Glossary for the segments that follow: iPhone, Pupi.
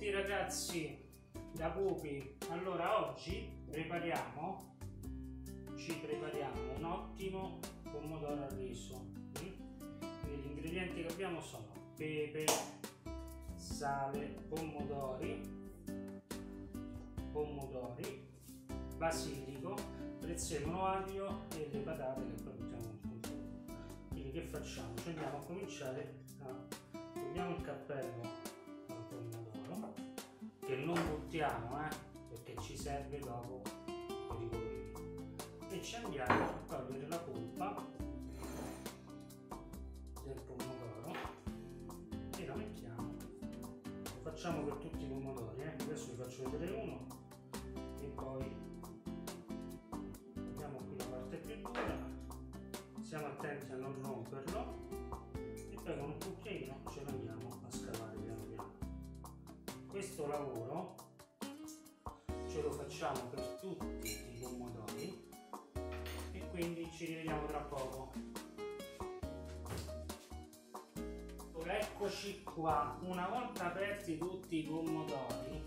tutti ragazzi da Pupi. Allora oggi ci prepariamo un ottimo pomodoro al riso. Gli ingredienti che abbiamo sono pepe, sale, pomodori, basilico, prezzemolo, aglio e le patate che produciamo. Quindi che facciamo? Ci andiamo a cominciare togliamo il cappello al pomodoro, che non buttiamo perché ci serve dopo per i pomodori, e ci andiamo a togliere la polpa del pomodoro e la mettiamo. Lo facciamo per tutti i pomodori, adesso vi faccio vedere uno e poi vediamo qui la parte più dura. Siamo attenti a non romperlo e poi con un cucchiaino ce lo andiamo a scavare piano piano. Questo lavoro ce lo facciamo per tutti i pomodori e quindi ci rivediamo tra poco. Eccoci qua, una volta aperti tutti i pomodori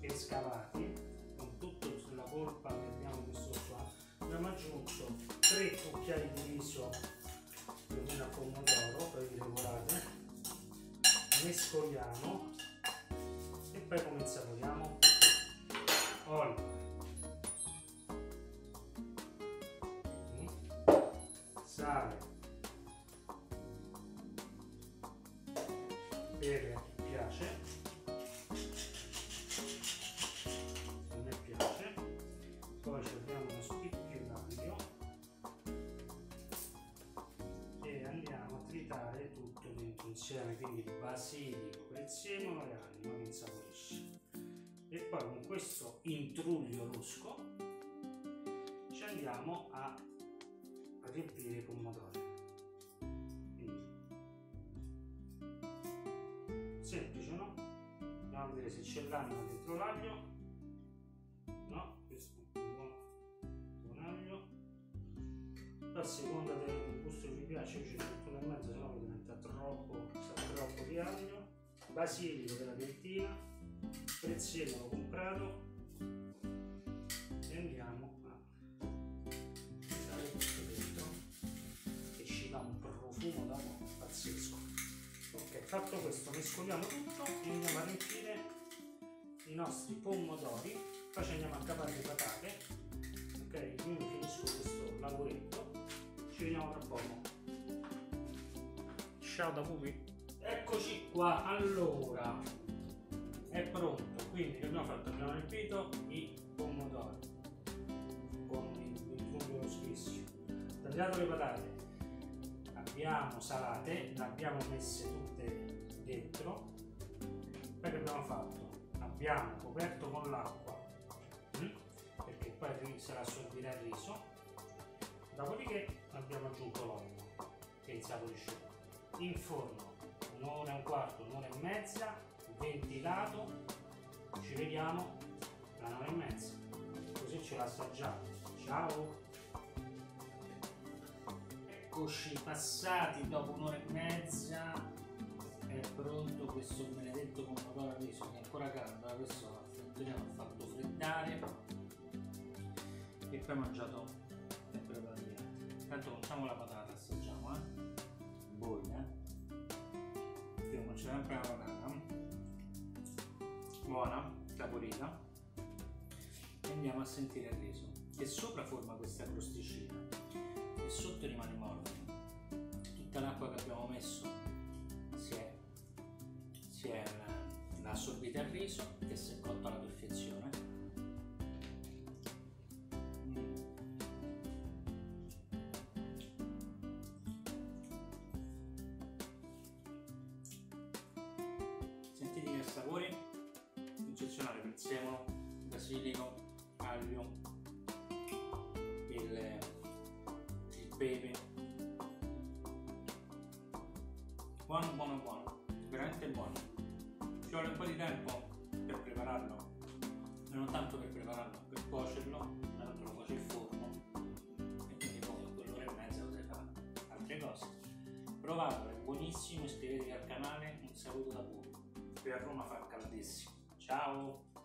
e scavati con tutta la polpa che abbiamo messo qua, abbiamo aggiunto 3 cucchiai di riso per un pomodoro, poi vi regolate, mescoliamo e poi come insaporiamo? Olio, sale, a chi piace, a me piace. Poi ci abbiamo uno spicchio d'aglio e andiamo a tritare tutto dentro insieme, quindi basilico, prezzemolo e aglio che insaporisce. E poi con questo intruglio rusco ci andiamo a riempire i pomodori. Semplice, no? Andiamo a vedere se c'è l'anima dentro l'aglio. No, questo è un buon aglio. A seconda del gusto che vi piace, io ci metto una e mezza, se no diventa troppo di aglio. Basilico della piantina, prezzemolo comprato, e andiamo a dare tutto dentro, che ci dà un profumo da pazzesco. Ok, fatto questo mescoliamo tutto e andiamo a riempire i nostri pomodori. Poi ci andiamo a capare le patate. Ok, quindi finisco questo lavoretto, ci vediamo tra poco. Ciao da Pupi. Eccoci qua, allora è pronto. Quindi che abbiamo fatto? Abbiamo riempito i pomodori con il pomodoro stesso, tagliato le patate, abbiamo salate, le abbiamo messe tutte dentro. Poi che abbiamo fatto? Abbiamo coperto con l'acqua perché poi sarà assorbita il riso, dopodiché abbiamo aggiunto l'olio che insaporisce. In forno un'ora e un quarto, un'ora e mezza, ventilato. Ci vediamo da un'ora e mezza, così ce l'assaggiamo. Ciao! Eccoci passati, dopo un'ora e mezza è pronto questo benedetto pomodoro al riso, che è ancora caldo. Adesso l'ho fatto freddare e poi mangiato e preparato. Intanto contiamo la patata, assaggiamo Devo mangiare sempre la patata buona, saporita, e andiamo a sentire il riso che sopra forma questa crosticina e sotto rimane morbido. Tutta l'acqua che abbiamo messo si è assorbita al riso, che si è cotto alla perfezione. Sentite che sapori eccezionale: prezzemolo, basilico, aglio, pepe. Buono, veramente buono. Ci vuole un po' di tempo per prepararlo, non tanto per prepararlo, per cuocerlo, tanto lo cuoce il forno e quindi poi in quell'ora e mezza potete fare altre cose. Provatelo, è buonissimo, iscrivetevi al canale. Un saluto da Pupi. qui a Roma fa caldissimo. Ciao!